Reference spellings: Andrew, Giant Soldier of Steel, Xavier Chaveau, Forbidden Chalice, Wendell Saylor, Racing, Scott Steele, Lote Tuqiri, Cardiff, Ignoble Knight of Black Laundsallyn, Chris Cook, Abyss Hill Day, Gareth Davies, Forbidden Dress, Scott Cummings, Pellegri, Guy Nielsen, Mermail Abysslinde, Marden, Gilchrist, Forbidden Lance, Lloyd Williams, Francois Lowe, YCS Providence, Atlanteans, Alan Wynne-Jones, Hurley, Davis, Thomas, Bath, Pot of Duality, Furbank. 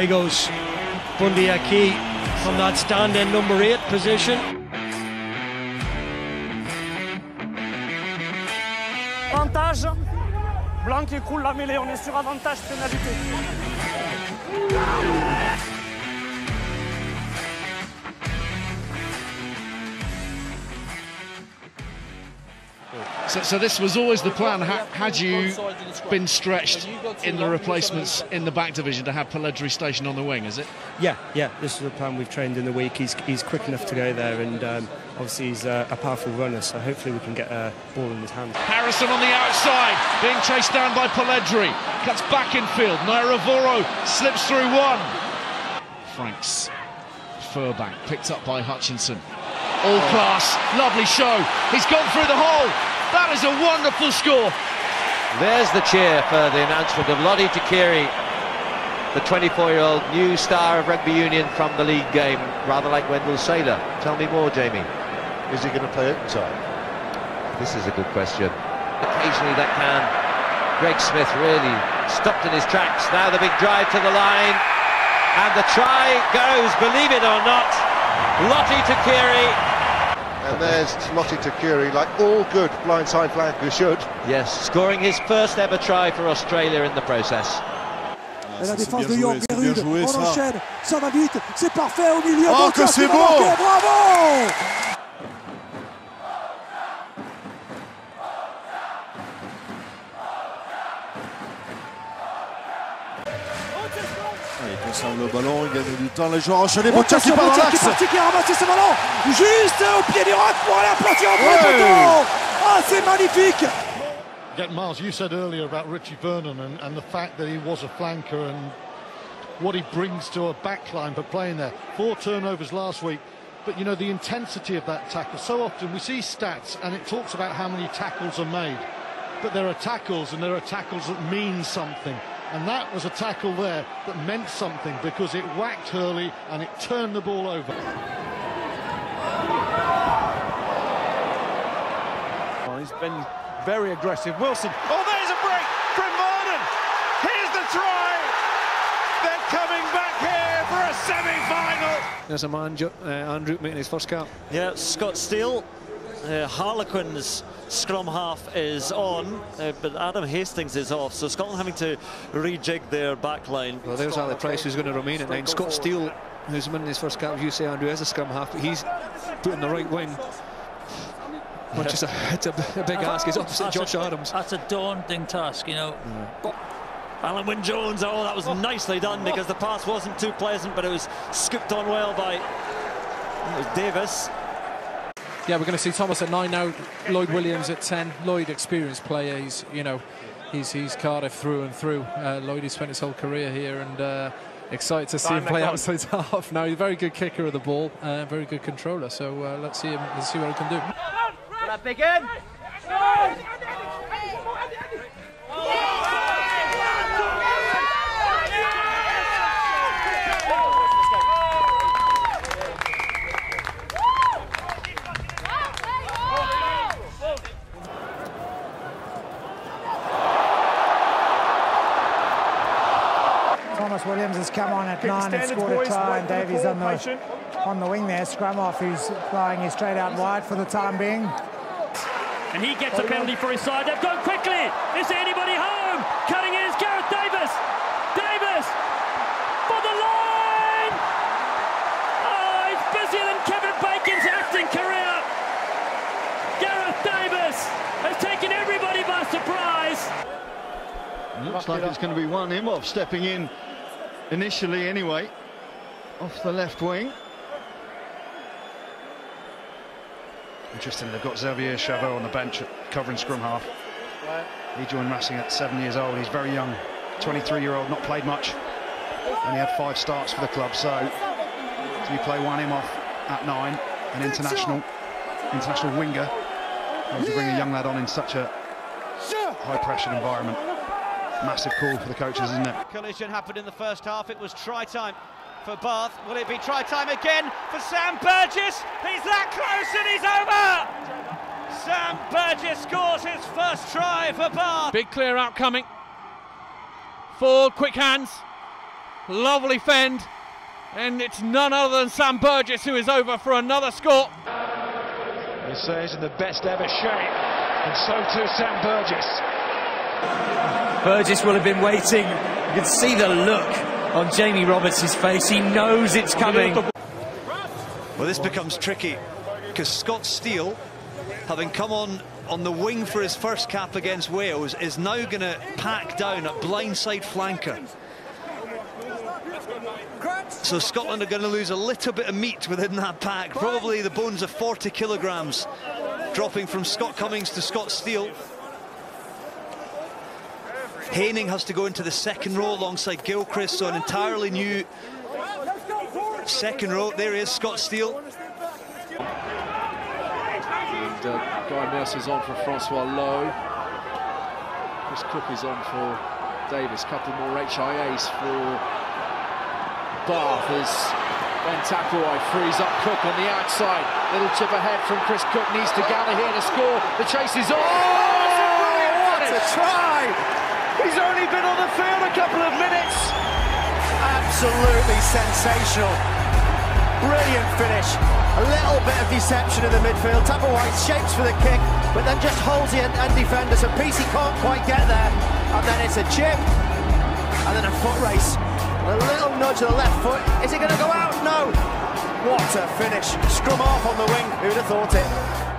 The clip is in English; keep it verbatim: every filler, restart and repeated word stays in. Away goes Bundyaki from that stand in number eight position. Avantage. Blanc qui coule la mêlée. On est sur avantage pénalité. So, so this was always the plan. Had you been stretched in the replacements in the back division to have Pellegri stationed on the wing, is it? Yeah, yeah, this is the plan we've trained in the week. He's, he's quick enough to go there, and um, obviously he's uh, a powerful runner, so hopefully we can get a ball in his hand. Harrison on the outside, being chased down by Pellegri. Cuts back in field, Nairo Voro slips through one. Franks, Furbank, picked up by Hutchinson. All class, lovely show. He's gone through the hole. That is a wonderful score. There's the cheer for the announcement of Lote Tuqiri, the twenty-four-year-old new star of rugby union from the league game, rather like Wendell Saylor. Tell me more, Jamie. Is he going to play open side? This is a good question. Occasionally that can. Greg Smith really stopped in his tracks. Now the big drive to the line. And the try goes, believe it or not, Lote Tuqiri. And there's Lote Tuqiri, like all good blindside flankers should. Yes, scoring his first ever try for Australia in the process. Et la défense de York est rude, on enchaîne, ça va vite, c'est parfait au milieu. Oh, que c'est beau! Bravo! Il conserve le ballon, il gagne du temps, les joueurs enchaînés, Boccia qui part dans l'axe. Qui est parti, qui a ramassé ce ballon, juste au pied du roc pour aller aplatir en plein poteau. Ah, c'est magnifique. Get Miles, you said earlier about Richie Vernon and, and the fact that he was a flanker and what he brings to a backline for playing there. Four turnovers last week, but you know the intensity of that tackle. So often we see stats and it talks about how many tackles are made, but there are tackles and there are tackles that mean something. And that was a tackle there that meant something because it whacked Hurley and it turned the ball over. Oh, he's been very aggressive. Wilson. Oh, there's a break from Marden. Here's the try. They're coming back here for a semi-final. There's a man, uh, Andrew, making his first cap. Yeah, Scott Steele. Uh, Harlequin's scrum half is on, uh, but Adam Hastings is off, so Scotland having to rejig their back line. Well, there's Ali Price, who's going to remain at nine. Scott Steele, who's winning his first cap, you say, Andrew, is a scrum half, but he's put in the right wing. Which is a, it's a, a big ask. He's opposite Josh Adams. That's a daunting task, you know. Mm. Alan Wynne-Jones, oh, that was nicely done because the pass wasn't too pleasant, but it was scooped on well by Davis. Yeah, we're going to see Thomas at nine now, Lloyd Williams at ten. Lloyd, experienced player, he's, you know, he's he's Cardiff through and through. Uh, Lloyd, he's spent his whole career here, and uh, excited to see him play outside half now. He's a very good kicker of the ball, uh, very good controller, so uh, let's see him, let's see what he can do. Well, that big end. Thomas Williams has come on at nine and scored a try, and Davies on the, on the wing there. Scrum off, who's flying his straight out wide for the time being. And he gets oh, a penalty for his side. They've gone quickly. Is there anybody home? Cutting in is Gareth Davies. Davies for the line. Oh, he's busier than Kevin Bacon's acting career. Gareth Davies has taken everybody by surprise. Looks like it's going to be one him off stepping in. Initially, anyway, off the left wing. Interesting, they've got Xavier Chaveau on the bench covering scrum half. Right. He joined Racing at seven years old. He's very young, twenty-three-year-old, not played much. And he had five starts for the club, so you play one him off at nine, an international, international winger. And to bring a young lad on in such a high-pressure environment. Massive call for the coaches, isn't it? Collision happened in the first half. It was try time for Bath. Will it be try time again for Sam Burgess? He's that close and he's over! Sam Burgess scores his first try for Bath. Big clear out coming. Ford, quick hands. Lovely fend, and it's none other than Sam Burgess who is over for another score. He says in the best ever shape, and so too Sam Burgess. Burgess will have been waiting. You can see the look on Jamie Roberts' face. He knows it's coming. Well, this becomes tricky because Scott Steele, having come on on the wing for his first cap against Wales, is now going to pack down a blindside flanker. So Scotland are going to lose a little bit of meat within that pack, probably the bones of forty kilograms, dropping from Scott Cummings to Scott Steele. Haining has to go into the second row alongside Gilchrist, so an entirely new second row. There is Scott Steele. And uh, Guy Nielsen is on for Francois Lowe. Chris Cook is on for Davis. A couple more H I As for Bath as Bentacoi frees up Cook on the outside. Little chip ahead from Chris Cook, needs to gather here to score. The chase is on. Oh, what a try! He's only been on the field a couple of minutes. Absolutely sensational. Brilliant finish. A little bit of deception in the midfield. Tapawai shapes for the kick, but then just holds it and defenders. A piece he can't quite get there. And then it's a chip. And then a foot race. A little nudge to the left foot. Is it going to go out? No. What a finish. Scrum off on the wing. Who'd have thought it?